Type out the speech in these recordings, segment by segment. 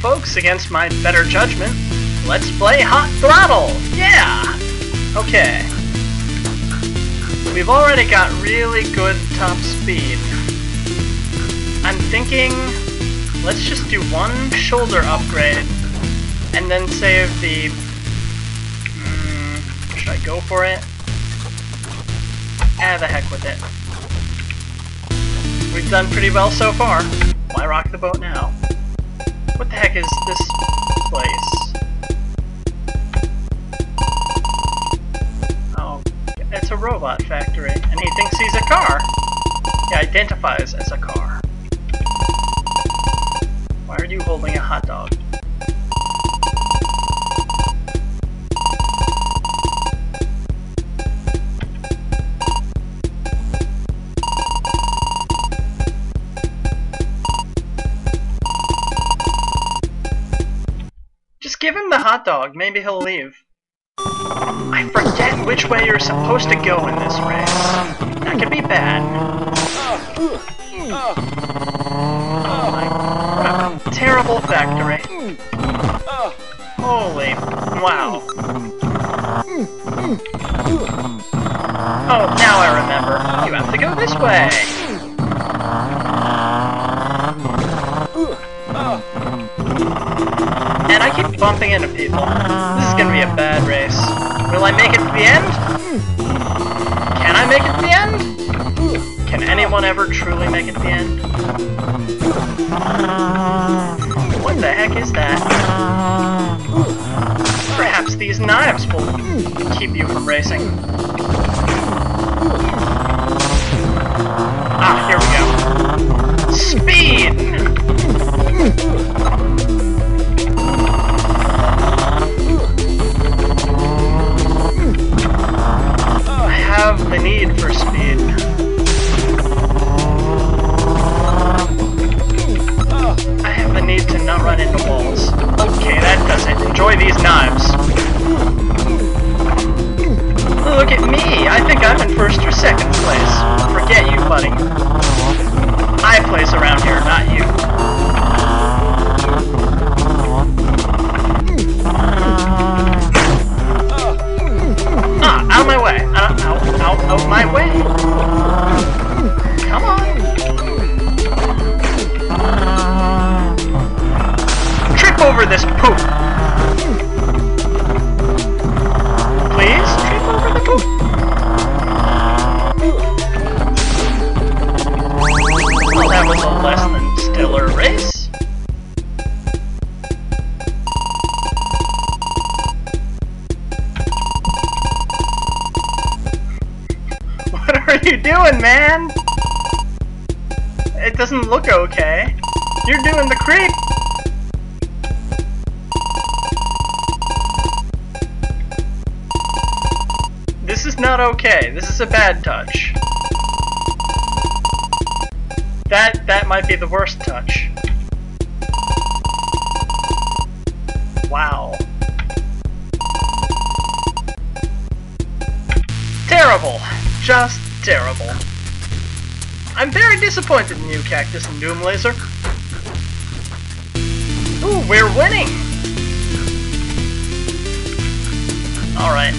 folks, against my better judgment, let's play Hot Throttle! Yeah! Okay. We've already got really good top speed. I'm thinking, let's just do one shoulder upgrade, and then save the... should I go for it? Ah, the heck with it. We've done pretty well so far. Why rock the boat now? What the heck is this place? Oh, it's a robot factory, and he thinks he's a car. He identifies as a car. Why are you holding a hot dog? Just give him the hot dog, maybe he'll leave. I forget which way you're supposed to go in this race. That could be bad. Oh my god. Terrible factory. Holy wow. Oh, now I remember. You have to go this way. And I keep bumping into people. This is gonna be a bad race. Will I make it to the end? Can I make it to the end? Can anyone ever truly make it to the end? What the heck is that? Perhaps these knives will keep you from racing. Ah, here we go. Speed! Have the need for speed. I have the need to not run into walls. Okay, that does it. Enjoy these knives. Look at me! I think I'm in first or second place. Forget you, buddy. I place around here, not you. Ah, out of my way! Out of my way! Come on! Trip over this poop! Please, trip over the poop! Well, that was a less than stellar race. What are you doing, man? It doesn't look okay. You're doing the creep. This is not okay. This is a bad touch. That might be the worst touch. Wow. Terrible. Just terrible. I'm very disappointed in you, Cactus and Doomlaser. Ooh, we're winning! Alright.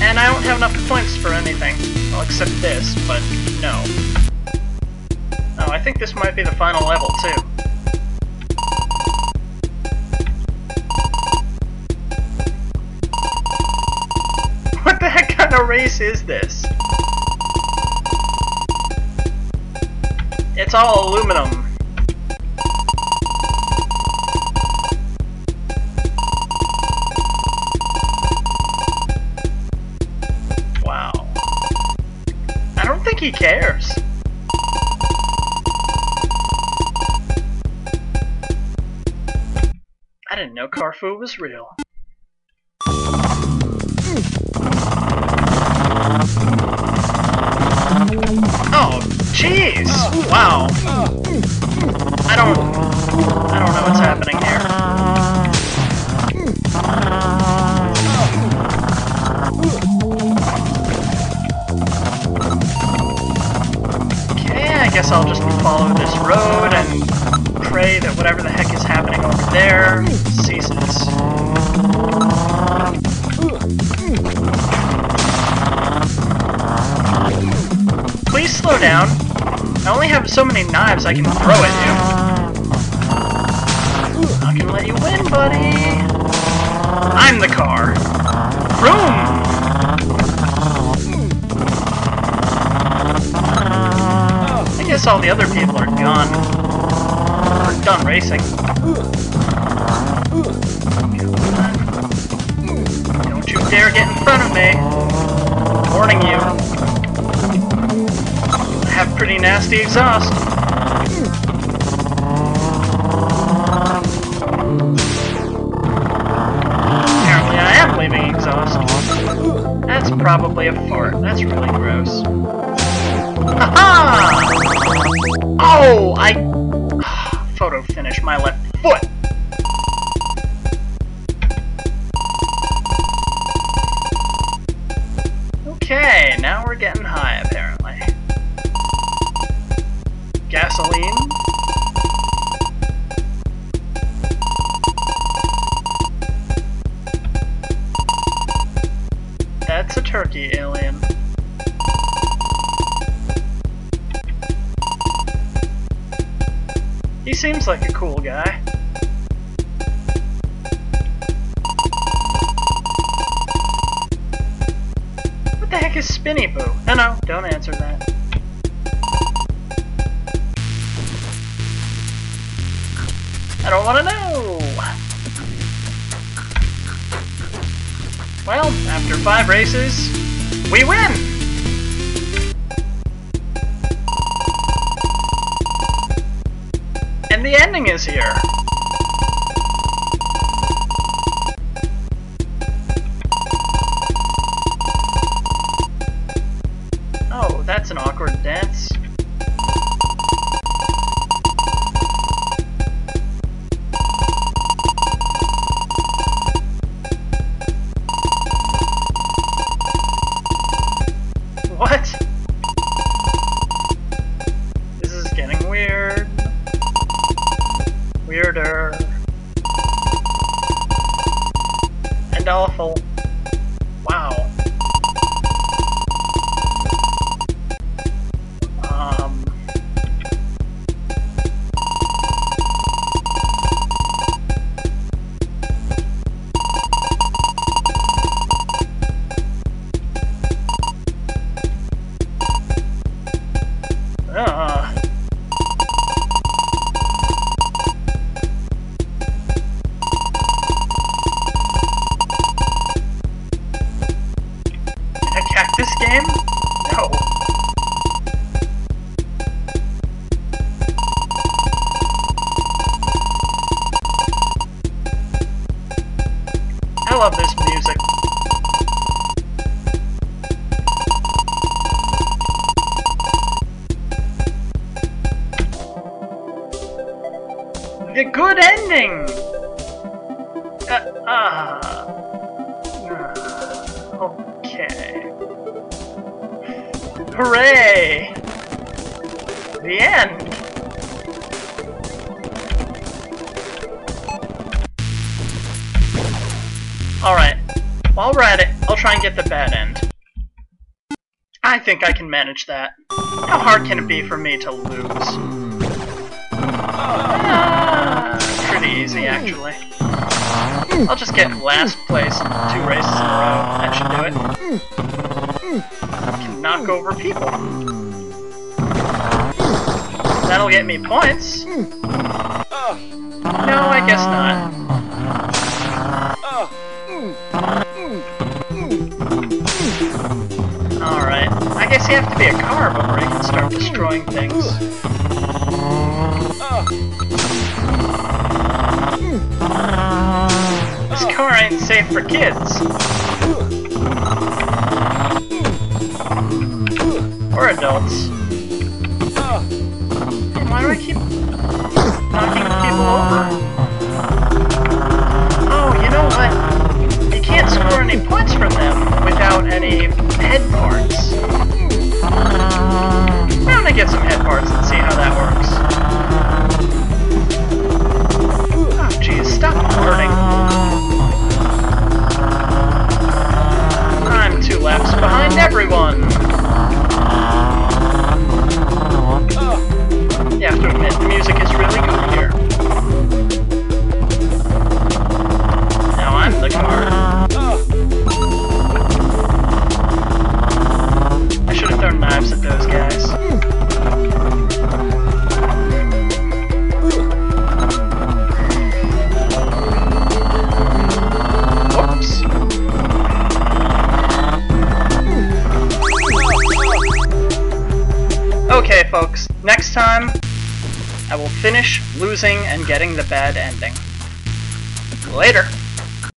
And I don't have enough points for anything. Well, except this, but no. Oh, I think this might be the final level, too. What the heck kind of race is this? It's all aluminum. Wow. I don't think he cares. I didn't know Car-Fu was real. Oh. Jeez! Wow. I don't know what's happening here. Okay, I guess I'll just follow this road and pray pray that whatever the heck is happening over there ceases. Please slow down. I only have so many knives I can throw at you. I can let you win, buddy. I'm the car. Vroom! I guess all the other people are gone. We're done racing. Don't you dare get in front of me. I'm warning you. I have pretty nasty exhaust. Apparently I am leaving exhaust. That's probably a fart. That's really gross. Ha-ha! Oh, I photo finish my left foot. Okay, now we're getting high apparently. Gasoline. That's a turkey, alien. He seems like a cool guy. What the heck is Spinny Boo? No, no, don't answer that. I don't want to know! Well, after 5 races, we win! And the ending is here. Oh, that's an awkward dance. What? This is getting weird. Weirder and awful. Wow. This game? No. I love this music. The good ending! Okay. Hooray! The end! Alright, while we're at it, I'll try and get the bad end. I think I can manage that. How hard can it be for me to lose? Pretty easy, actually. I'll just get last place 2 races in a row. That should do it. I can knock over people. That'll get me points. No, I guess not. Alright, I guess you have to be a car before you can start destroying things. This car ain't safe for kids. Or adults. And why do I keep knocking people over? Oh, you know what? You can't score any points from them without any head parts. I'm gonna get some head parts and see how that works. folks. Next time, I will finish losing and getting the bad ending. Later.